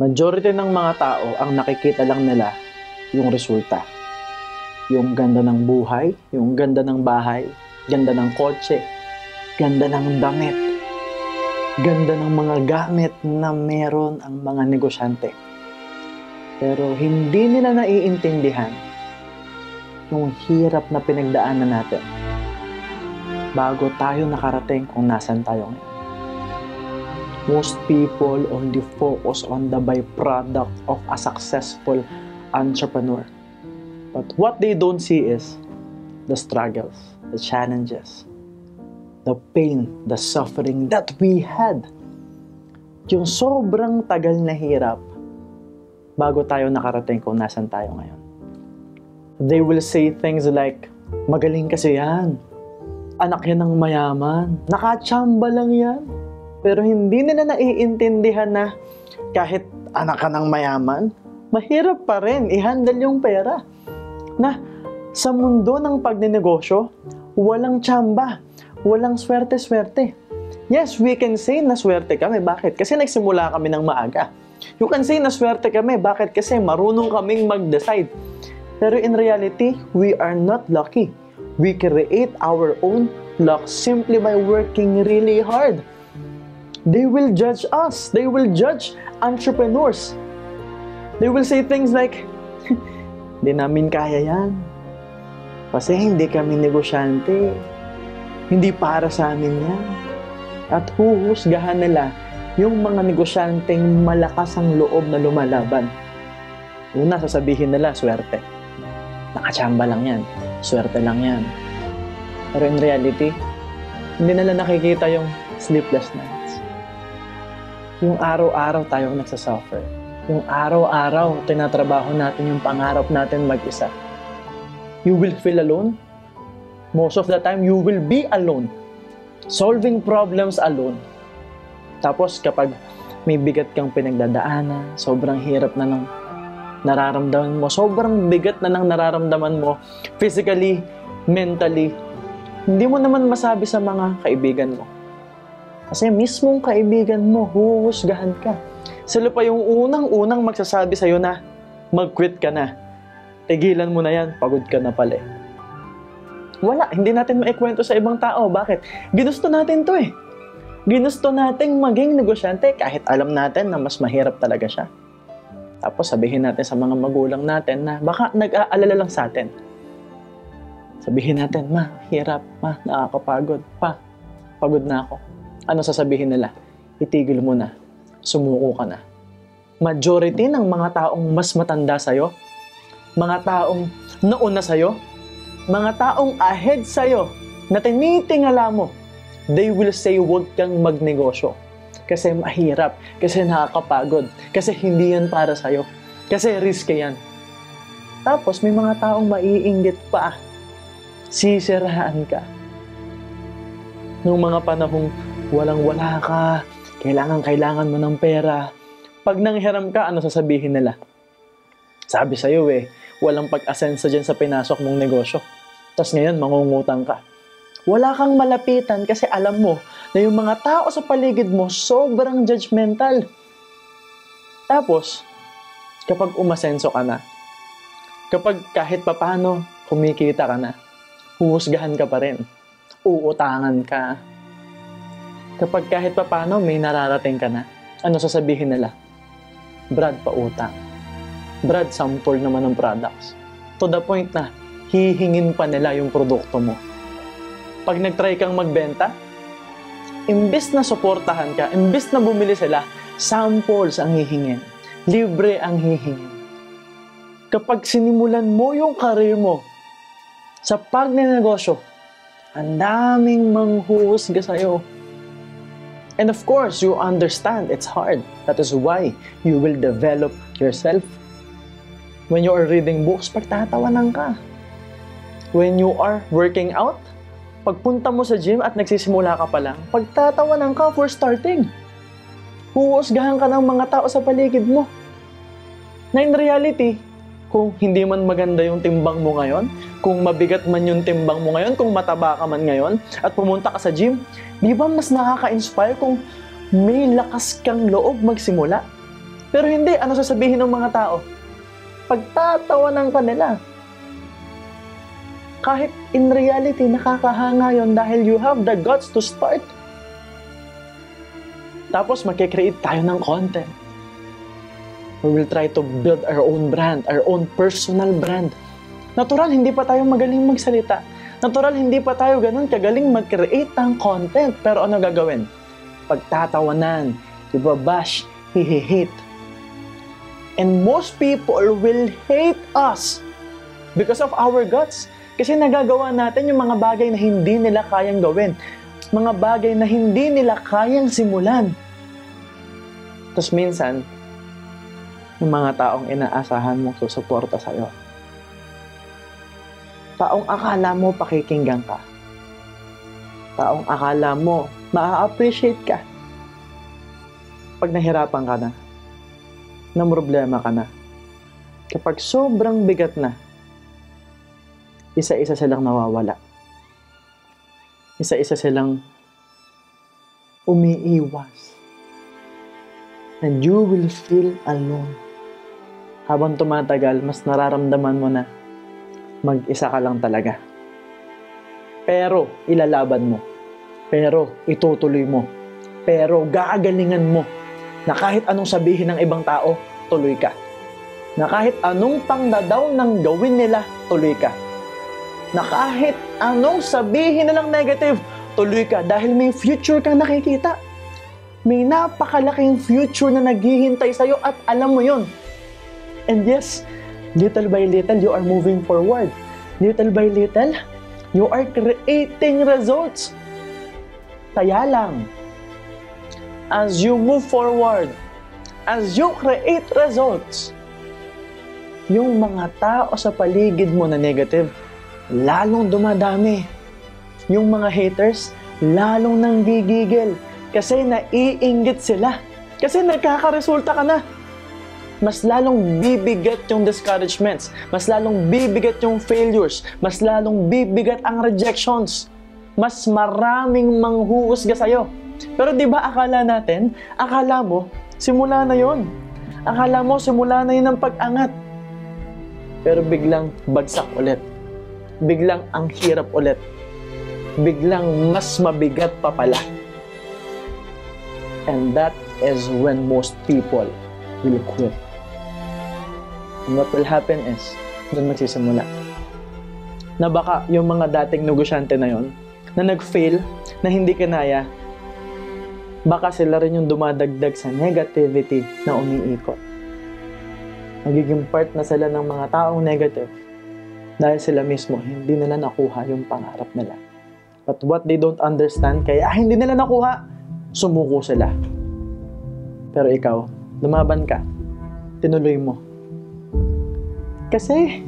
Majority ng mga tao ang nakikita lang nila yung resulta. Yung ganda ng buhay, yung ganda ng bahay, ganda ng kotse, ganda ng damit, ganda ng mga gamit na meron ang mga negosyante. Pero hindi nila naiintindihan yung hirap na pinagdaanan natin bago tayo nakarating kung nasan tayo ngayon. Most people only focus on the byproduct of a successful entrepreneur. But what they don't see is the struggles, the challenges, the pain, the suffering that we had. Yung sobrang tagal na hirap bago tayo nakarating kung nasan tayo ngayon. They will say things like, magaling kasi yan, anak yan ng mayaman, nakachamba lang yan. Pero hindi nila naiintindihan na kahit anak ka ng mayaman, mahirap pa rin i-handle yung pera. Na sa mundo ng pagnenegosyo, walang tsamba, walang swerte-swerte. Yes, we can say na swerte kami. Bakit? Kasi nagsimula kami ng maaga. You can say na swerte kami. Bakit? Kasi marunong kaming mag-decide. Pero in reality, we are not lucky. We create our own luck simply by working really hard. They will judge us. They will judge entrepreneurs. They will say things like, hindi namin kaya yan. Kasi hindi kami negosyante. Hindi para sa amin yan. At huhusgahan nila yung mga negosyanteng malakas ang loob na lumalaban. Una, sasabihin nila, swerte. Nakachamba lang yan. Swerte lang yan. Pero in reality, hindi nila nakikita yung sleepless nights. Yung araw-araw tayong nagsasuffer. Yung araw-araw tinatrabaho natin yung pangarap natin mag-isa. You will feel alone. Most of the time, you will be alone. Solving problems alone. Tapos kapag may bigat kang pinagdadaanan, sobrang hirap na ng nararamdaman mo, sobrang bigat na ng nararamdaman mo, physically, mentally, hindi mo naman masabi sa mga kaibigan mo. Kasi mismong kaibigan mo, huhusgahan ka. Sila pa yung unang-unang magsasabi sa'yo na mag-quit ka na. Tigilan mo na yan, pagod ka na pala. Wala, hindi natin maikwento sa ibang tao. Bakit? Ginusto natin to eh. Ginusto natin maging negosyante kahit alam natin na mas mahirap talaga siya. Tapos sabihin natin sa mga magulang natin na baka nag-aalala lang sa atin. Sabihin natin, ma, hirap, ma, nakakapagod, pa, pagod na ako. Ano sasabihin nila? Itigil mo na. Sumuko ka na. Majority ng mga taong mas matanda sa'yo, mga taong nauna sa'yo, mga taong ahead sa'yo na tinitingala mo, they will say huwag kang magnegosyo. Kasi mahirap, kasi nakakapagod, kasi hindi yan para sa'yo, kasi risky yan. Tapos may mga taong maiinggit pa. Sisiraan ka. Nung mga panahong walang-wala ka, kailangan mo ng pera. Pag nanghiram ka, ano sasabihin nila? Sabi sa'yo eh, walang pag-asenso dyan sa pinasok mong negosyo. Tapos ngayon, mangungutang ka. Wala kang malapitan kasi alam mo na yung mga tao sa paligid mo sobrang judgmental. Tapos, kapag umasenso ka na, kapag kahit papano kumikita ka na, huhusgahan ka pa rin, uutangan ka. Kapag kahit papano may nararating ka na, ano sasabihin nila? Brad, pautang. Brad, sample naman ng products. To the point na hihingin pa nila yung produkto mo. Pag nagtry kang magbenta, imbes na suportahan ka, imbes na bumili sila, samples ang hihingin. Libre ang hihingin. Kapag sinimulan mo yung career mo sa pagnenegosyo, ang daming manghuhusga sa'yo. And of course, you understand it's hard. That is why you will develop yourself. When you are reading books, pagtatawanan ka. When you are working out, pagpunta mo sa gym at nagsisimula ka pa lang, pagtatawanan ka for starting. Huhusgahan ka ng mga tao sa paligid mo. Na in reality, kung hindi man maganda yung timbang mo ngayon, kung mabigat man yung timbang mo ngayon, kung mataba ka man ngayon, at pumunta ka sa gym, di ba mas nakaka-inspire kung may lakas kang loob magsimula? Pero hindi, ano sasabihin ng mga tao? Pagtatawanan ka nila. Kahit in reality, nakakahanga yon dahil you have the guts to start. Tapos, makikreate tayo ng content. We will try to build our own brand, our own personal brand. Natural, hindi pa tayo magaling magsalita. Natural, hindi pa tayo ganun kagaling mag-create ng content. Pero ano gagawin? Pagtatawanan, ibabash, hihihate. And most people will hate us because of our guts. Kasi nagagawa natin yung mga bagay na hindi nila kayang gawin. Mga bagay na hindi nila kayang simulan. Tapos minsan, yung mga taong inaasahan mong susuporta sa'yo. Taong akala mo pakikinggan ka. Taong akala mo maa-appreciate ka. Pag nahirapan ka na, namroblema ka na, kapag sobrang bigat na, isa-isa silang nawawala. Isa-isa silang umiiwas. And you will feel alone. Habang tumatagal, mas nararamdaman mo na mag-isa ka lang talaga. Pero ilalaban mo. Pero itutuloy mo. Pero gagalingan mo na kahit anong sabihin ng ibang tao, tuloy ka. Na kahit anong pangdadaw ng gawin nila, tuloy ka. Na kahit anong sabihin nilang negative, tuloy ka dahil may future kang nakikita. May napakalaking future na naghihintay sa'yo at alam mo yun. And yes, little by little, you are moving forward. Little by little, you are creating results. Kaya lang, as you move forward, as you create results, yung mga tao sa paligid mo na negative, lalong dumadami. Yung mga haters, lalong nanggigigil kasi naiinggit sila. Kasi nagkakaresulta ka na. Mas lalong bibigat yung discouragements. Mas lalong bibigat yung failures. Mas lalong bibigat ang rejections. Mas maraming manghuhusga sa'yo. Pero di ba akala natin, akala mo, simula na yon. Akala mo, simula na yun ang pag-angat. Pero biglang bagsak ulit. Biglang ang hirap ulit. Biglang mas mabigat pa pala. And that is when most people will quit. And what will happen is, doon magsisimula. Na baka yung mga dating negosyante na yon, na nag-fail, na hindi kinaya, baka sila rin yung dumadagdag sa negativity na umiikot. Nagiging part na sila ng mga taong negative. Dahil sila mismo, hindi nila nakuha yung pangarap nila. But what they don't understand, kaya hindi nila nakuha, sumuko sila. Pero ikaw, lumaban ka. Tinuloy mo. Kasi,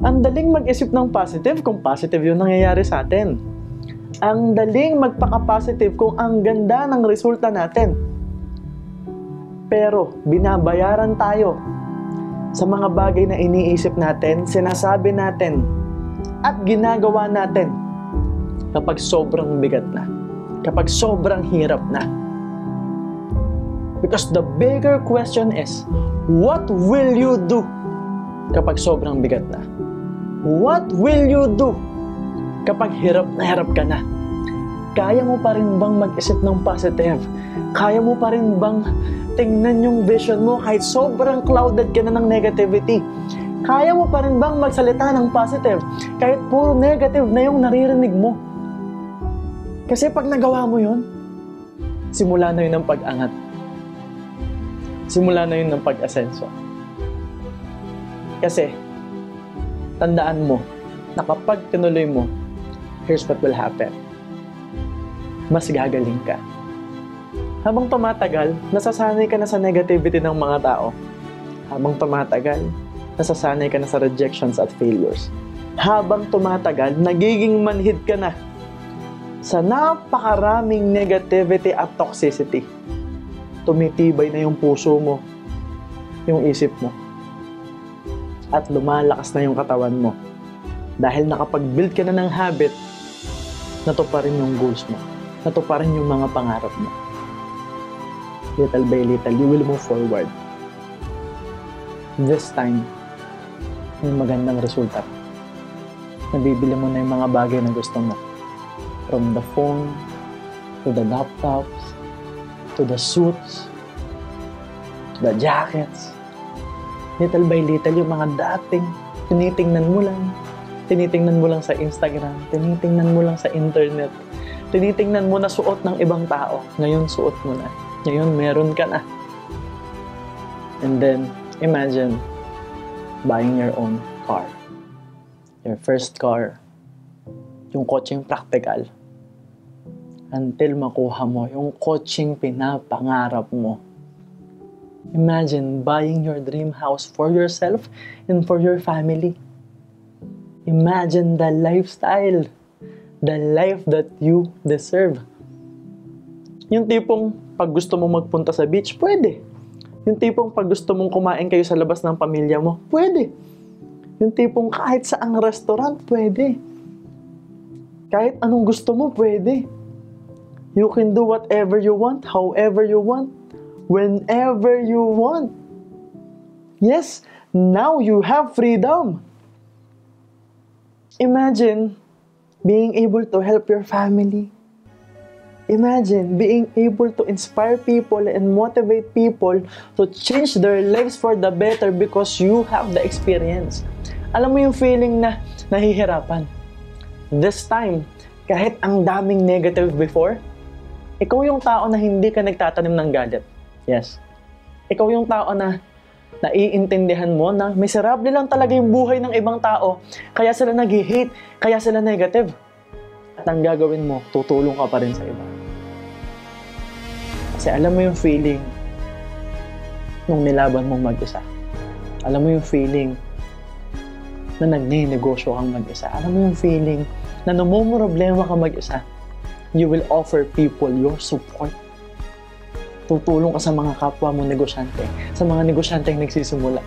ang daling mag-isip ng positive kung positive yung nangyayari sa atin. Ang daling magpaka-positive kung ang ganda ng resulta natin. Pero, binabayaran tayo sa mga bagay na iniisip natin, sinasabi natin, at ginagawa natin kapag sobrang bigat na, kapag sobrang hirap na. Because the bigger question is, what will you do kapag sobrang bigat na? What will you do kapag hirap na hirap ka na? Kaya mo pa rin bang mag-isip ng positive? Kaya mo pa rin bang tingnan yung vision mo kahit sobrang clouded ka na ng negativity? Kaya mo pa rin bang magsalita ng positive kahit puro negative na yung naririnig mo? Kasi pag nagawa mo yun, simula na yun ng pag-angat. Simula na yun ng pag-asenso. Kasi, tandaan mo na kapag tinuloy mo, here's what will happen. Mas gagaling ka. Habang tumatagal, nasasanay ka na sa negativity ng mga tao. Habang tumatagal, nasasanay ka na sa rejections at failures. Habang tumatagal, nagiging manhid ka na sa napakaraming negativity at toxicity. Tumitibay na yung puso mo, yung isip mo, at lumalakas na yung katawan mo. Dahil nakapag-build ka na ng habit, natuparin yung goals mo, natuparin yung mga pangarap mo. little by little, you will move forward. This time, may magandang resulta. Nabibili mo na yung mga bagay na gusto mo. From the phone, to the laptops, to the suits, to the jackets. Little by little, yung mga dating tinitingnan mo lang sa Instagram, tinitingnan mo lang sa internet, tinitingnan mo na suot ng ibang tao. Ngayon, suot mo na. Ngayon, meron ka na. And then, imagine buying your own car. Your first car. Yung kotseng practical. Until makuha mo yung kotseng pinapangarap mo. Imagine buying your dream house for yourself and for your family. Imagine the lifestyle. The life that you deserve. Yung tipong pag gusto mong magpunta sa beach, pwede. Yung tipong pag gusto mong kumain kayo sa labas ng pamilya mo, pwede. Yung tipong kahit saang restaurant, pwede. Kahit anong gusto mo, pwede. You can do whatever you want, however you want, whenever you want. Yes, now you have freedom. Imagine being able to help your family. Imagine being able to inspire people and motivate people to change their lives for the better because you have the experience. Alam mo yung feeling na nahihirapan. This time, kahit ang daming negative before, ikaw yung tao na hindi ka nagtatanim ng galit. Yes. Ikaw yung tao na naiintindihan mo na miserable lang talaga yung buhay ng ibang tao, kaya sila nag-hate, kaya sila negative. At ang gagawin mo, tutulong ka pa rin sa iba. Kasi alam mo yung feeling nung nilaban mong mag-isa. Alam mo yung feeling na nagnenegosyo kang mag-isa. Alam mo yung feeling na namumroblema ka mag-isa. You will offer people your support. Tutulong ka sa mga kapwa mo negosyante, sa mga negosyante yung nagsisimula.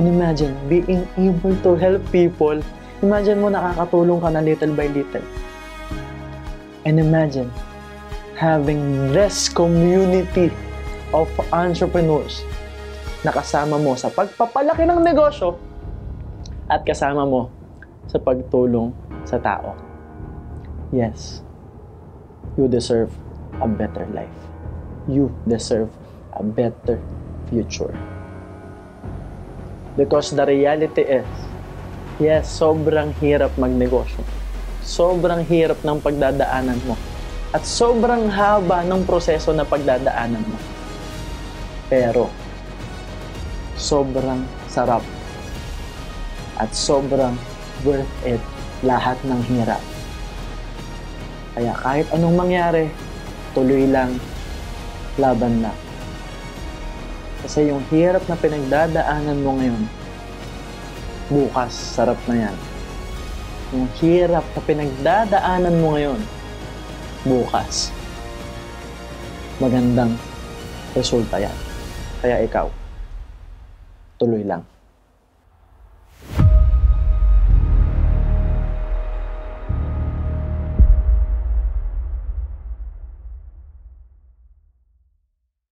And imagine, being able to help people, imagine mo nakakatulong ka na little by little. And imagine, having this community of entrepreneurs na kasama mo sa pagpapalaki ng negosyo at kasama mo sa pagtulong sa tao. Yes, you deserve a better life. You deserve a better future. Because the reality is, yes, sobrang hirap magnegosyo. Sobrang hirap ng pagdadaanan mo. At sobrang haba ng proseso na pagdadaanan mo. Pero, sobrang sarap. At sobrang worth it lahat ng hirap. Kaya kahit anong mangyari, tuloy lang. Laban na. Kasi yung hirap na pinagdadaanan mo ngayon, bukas, sarap na yan. Yung hirap na pinagdadaanan mo ngayon, bukas, magandang resulta yan. Kaya ikaw, tuloy lang.